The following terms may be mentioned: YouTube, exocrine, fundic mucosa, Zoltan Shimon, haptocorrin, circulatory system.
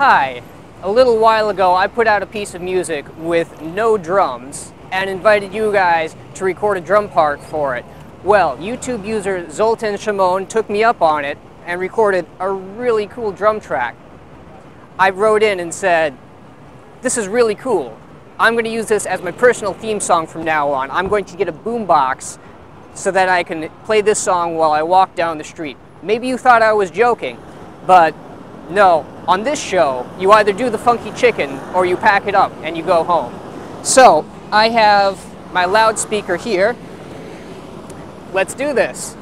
Hi, a little while ago I put out a piece of music with no drums and invited you guys to record a drum part for it. Well, YouTube user Zoltan Shimon took me up on it and recorded a really cool drum track. I wrote in and said, "This is really cool. I'm going to use this as my personal theme song from now on. I'm going to get a boombox so that I can play this song while I walk down the street." Maybe you thought I was joking, but no, on this show, you either do the funky chicken or you pack it up and you go home. So I have my loudspeaker here. Let's do this.